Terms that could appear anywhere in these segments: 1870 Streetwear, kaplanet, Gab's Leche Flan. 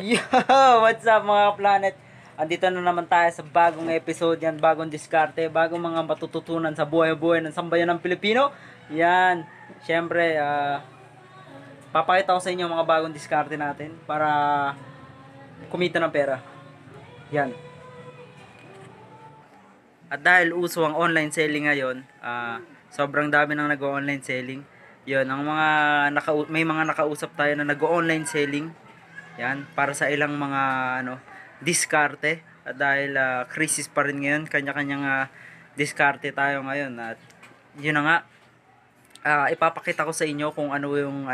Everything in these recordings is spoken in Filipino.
Yo! What's up mga kaplanet? Andito na naman tayo sa bagong episode yan, bagong diskarte, bagong mga matututunan sa buhay-buhay ng sambayan ng Pilipino. Yan, syempre, papakita ko sa inyo mga bagong diskarte natin para kumita ng pera. Yan. At dahil uso ang online selling ngayon, sobrang dami nang nag-online selling. Yun, ang mga may mga nakausap tayo na nag-online selling. Yan, para sa ilang mga diskarte at dahil crisis pa rin ngayon, kanya-kanyang diskarte tayo ngayon at yun na nga, ipapakita ko sa inyo kung ano yung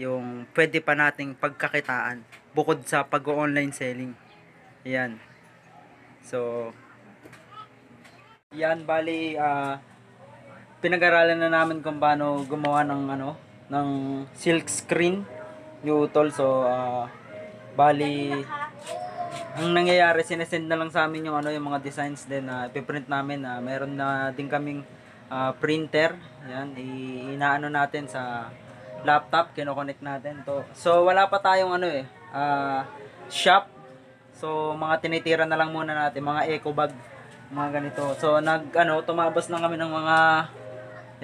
yung pwede pa nating pagkakitaan bukod sa pag-online selling. Yan. So yan, bali pinag-aralan na namin kung paano gumawa ng ng silk screen utol. So bali ang nangyayari, sinesend na lang sa amin yung yung mga designs, then ipiprint namin. Meron na din kaming printer. Yan, inaano natin sa laptop, kino-connect natin to. So wala pa tayong shop. So mga tinitira na lang muna natin, mga eco bag, mga ganito. So tumabas lang kami ng mga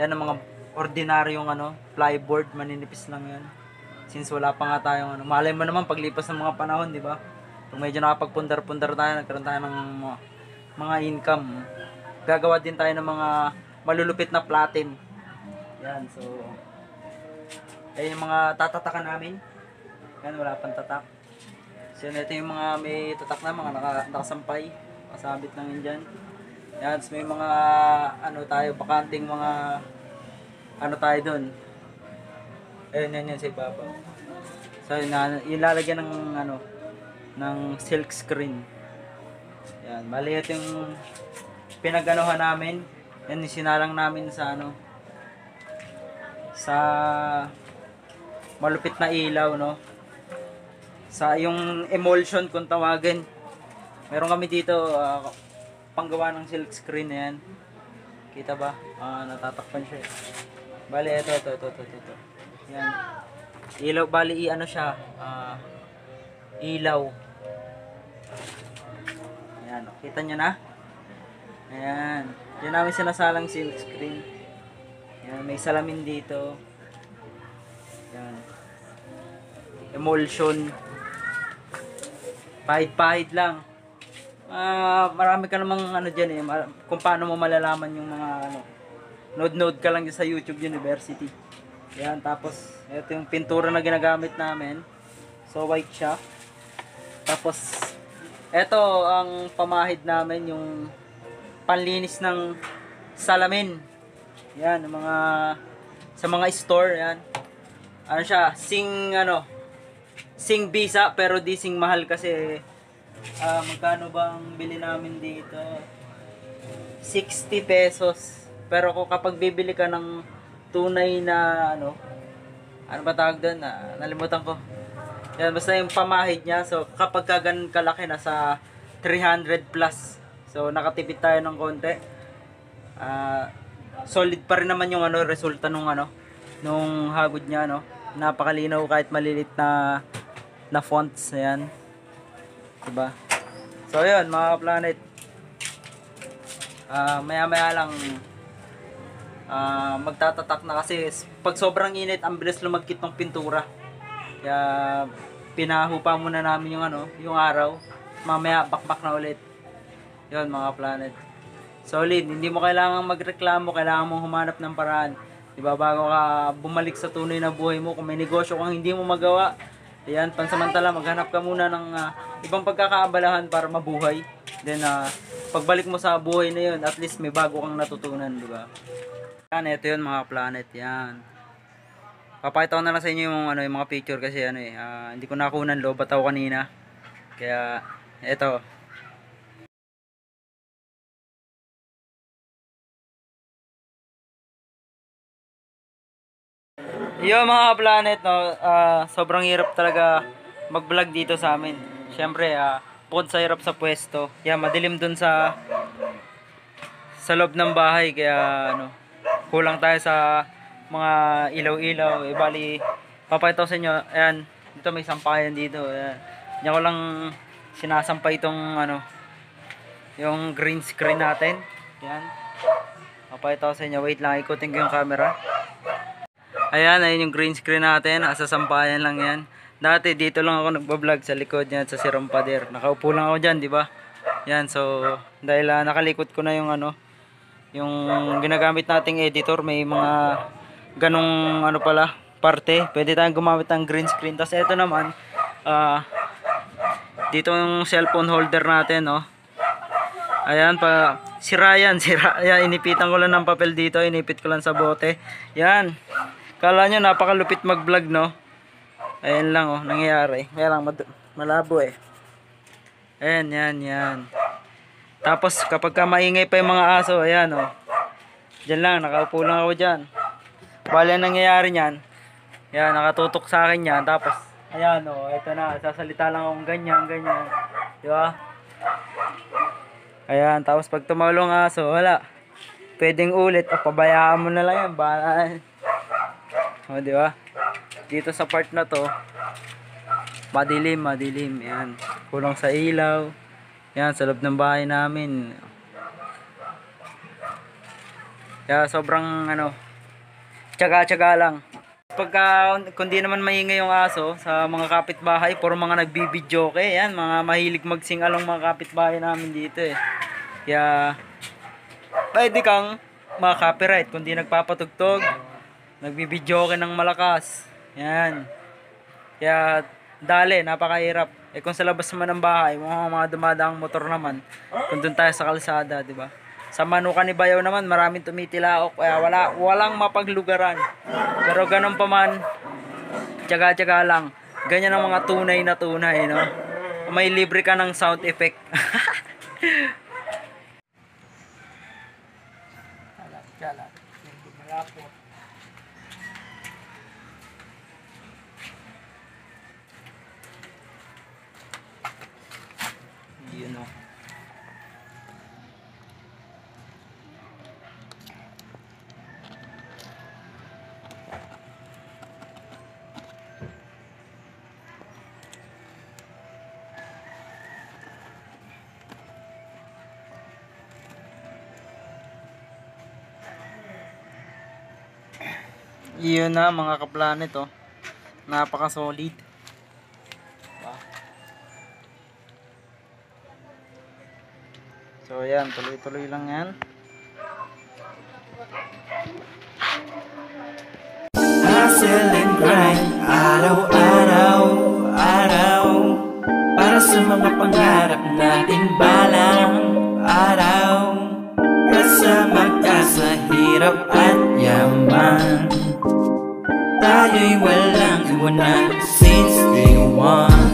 mga ordinaryong plyboard, maninipis lang yan. Since wala pa nga tayong malay mo naman paglipas ng mga panahon, di ba? Kung medyo nakapagpundar-pundar tayo, nagkaroon tayo ng mga income. Gagawa din tayo ng mga malulupit na platen. Yan, so ay yung mga tatatakan namin. Yan, wala pang tatak. So ito yung mga may tatak na, mga nakasampay, kasabit lang yun dyan. Yan, so may mga tayo, bakanting mga tayo doon. Ayun, yan sa ibaba. So, ilalagyan ng ng silk screen. Yan, bali ito yung pinaganohan namin. Yan, sinalang namin sa sa malupit na ilaw, no? Sa yung emulsion kung tawagin. Meron kami dito panggawa ng silk screen na yan. Kita ba? Natatakpan siya. Bali, ito. Yan. Ilaw, bali siya, ilaw. Ayan, kita nyo na? Ayan, yan namin sinasalang silk screen. Ayan, may salamin dito. Ayan. Emulsion. Pahid-pahid lang. Marami ka namang dyan eh, kung paano mo malalaman yung mga node-node ka lang sa YouTube University. Yan, tapos ito yung pintura na ginagamit namin. So white siya. Tapos ito ang pamahid namin, yung panlinis ng salamin. Yan, mga sa mga store, yan. Siya, sing visa pero di sing mahal kasi magkano bang bili namin dito? 60 pesos. Pero kung kapag bibili ka ng tunay na tawag doon, nalimutan ko. Yan, basta yung pamahid niya. So kapag ganun kalaki, nasa 300 plus. So nakatipid tayo ng konti. Solid pa rin naman yung resulta nung nung hagod niya, no. Napakalinaw kahit malilit na fonts. Ayan. Diba? So yun mga kaplanet. Maya-maya lang magtatatak na kasi pag sobrang init, ang bilis lumagkit ng pintura. Kaya pinahupa muna namin yung yung araw. Mamaya bakbak na ulit. Yon mga planet. Solid, hindi mo kailangang magreklamo, kailangan mong humanap ng paraan. Diba, bago ka bumalik sa tunay na buhay mo, kung may negosyo kang hindi mo magawa, ayan, pansamantala maghanap ka muna ng ibang pagkakaabalahan para mabuhay. Then pagbalik mo sa buhay na yon, at least may bago kang natutunan, diba? Yan, ito yun mga planet, yan. Papakita ko na lang sa inyo yung, yung mga picture kasi hindi ko nakuha ng loob at ako kanina. Kaya, ito. Yo mga planet, no, sobrang hirap talaga mag-vlog dito sa amin. Siyempre, bukod sa hirap sa pwesto, yan, madilim dun sa loob ng bahay, kaya kulang tayo sa mga ilaw-ilaw. Bali, papakita ko sa inyo. Ayan, Dito may sampayan dito. Hindi ko lang sinasampay itong ano, yung green screen natin. Yan. Papakita ko sa inyo. Wait lang, ikutin ko yung camera. Ayan, ayun yung green screen natin. Nasa sampayan lang yan. Dati dito lang ako nagbablog sa likod yan, sa Sirong Pader. Nakaupo lang ako dyan, di ba? Yan, so dahil nakalikot ko na yung ano, yung ginagamit nating editor. May mga ganong ano pala, parte. Pwede tayong gumamit ng green screen. Tapos ito naman, dito yung cellphone holder natin, no? Ayan, sira yan. Inipitan ko lang ng papel dito. Inipit ko lang sa bote. Yan. Kala nyo, napakalupit mag-vlog, no? Ayan lang, oh, nangyayari. Kaya lang, malabo, eh. Ayan, yan. Tapos, kapag ka maingay pa yung mga aso, ayan, oh. Diyan lang, nakaupo lang ako dyan. Bale, nangyayari nyan. Ayan, nakatutok sa akin yan. Tapos, ayan, oh, eto na. Sasalita lang akong ganyan. Diba? Ayan, tapos pag tumawalong aso, wala. Pwedeng ulit. O, pabayaan mo na lang yan. Balaan. O, di ba? Dito sa part na to, madilim. Yan. Kulang sa ilaw. Yan, sa loob ng bahay namin. Kaya sobrang, ano, tsaga-tsaga lang. Pagka, kung di naman maingay yung aso, sa mga kapitbahay, puro mga nagbibidyoke. Yan, mga mahilig mag-singalong mga kapitbahay namin dito, eh. Kaya, pwede kang ma-copyright kung di nagpapatugtog. Nagbibidyo ka ng malakas. Yan. Kaya, dali, napakahirap. Eh kung sa labas naman ng bahay, mga dumadaang motor naman, kung doon tayo sa kalsada, diba? Sa Manuka ni Bayaw naman, maraming tumitilaok. Kaya walang mapaglugaran. Pero ganun pa man, tsaga-tsaga lang. Ganyan ang mga tunay na tunay, no? May libre ka ng sound effect. Alat-alat. Hindi malapot. Yun, yun na mga kaplanet, oh. Napaka solid. So yan, tuloy-tuloy lang yan. Hustle and grind, araw-araw. Para sa mga pangarap nating balang araw. Kasama ka sa hirap at yaman. Tayo'y walang iwanan since day one.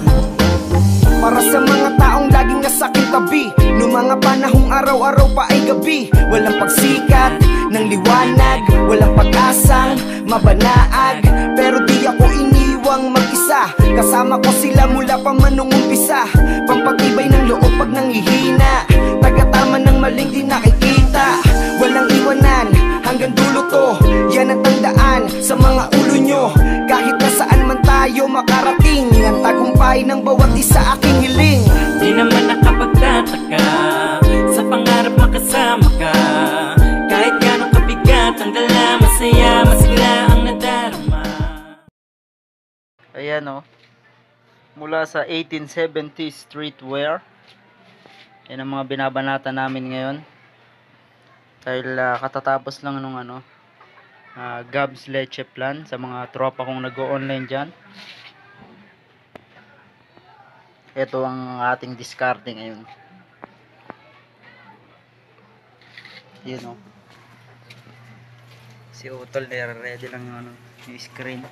Para sa mga taong laging nasa aking tabi, noong mga panahong araw-araw pa ay gabi. Walang pagsikat ng liwanag, walang pag-asang mabanaag. Pero di ako iniwang mag-isa, kasama ko sila mula pa man nung umpisa. Pampag-ibay ng loob pag nangihina, tagatama ng maling di nakikita. Walang iwanan hanggang dulo to, yan ang tandaan sa mga ulo nyo. Kahit nasaan man tayo makarating, ang tagumpay ng bawat isa aking hiling. Di naman nakapagtataka sa pangarap makasama ka. Kahit gano'ng kabigat ang dala, masaya, masigla ang nadarama. Ayan, oh. Mula sa 1870 Streetwear. Yan ang mga binabanata namin ngayon. Dahil katatapos lang nung ano, Gab's Leche Flan sa mga tropa kong nag-o-online dyan. Ito ang ating discarding ngayon. Yun, oh. Si Utol, nire-ready lang yung, ano, yung screen.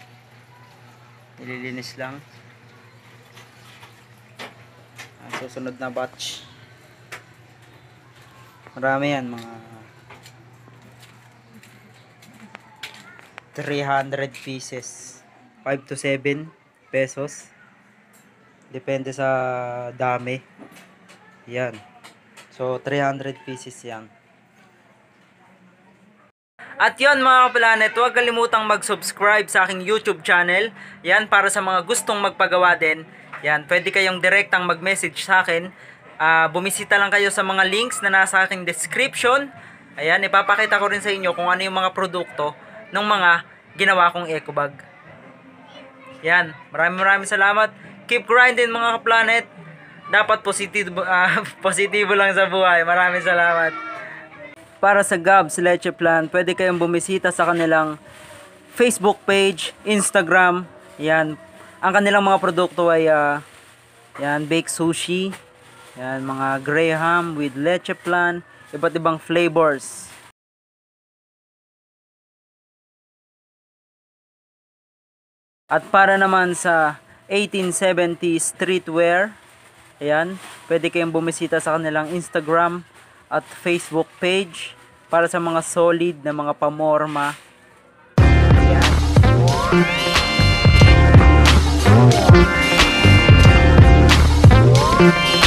Nililinis lang. Ang susunod na batch. Marami yan, mga 300 pieces. 5 to 7 pesos. Depende sa dami. Yan. So, 300 pieces yan. At yon mga kaplanet, huwag kalimutang mag-subscribe sa aking YouTube channel. Yan, para sa mga gustong magpagawa din. Yan, pwede kayong direktang mag-message sa akin. Bumisita lang kayo sa mga links na nasa aking description. Ayan, ipapakita ko rin sa inyo kung ano yung mga produkto ng mga ginawa kong eco bag. Yan, maraming salamat. Keep grinding mga kaplanet. Dapat positibo lang sa buhay. Maraming salamat. Para sa Gab's Leche Flan, pwede kayong bumisita sa kanilang Facebook page, Instagram. Yan, ang kanilang mga produkto ay yan, baked sushi. Yan, mga graham with leche flan, iba't ibang flavors. At para naman sa 1870 Streetwear, ayan, pwede kayong bumisita sa kanilang Instagram at Facebook page para sa mga solid na mga pamorma. Ayan.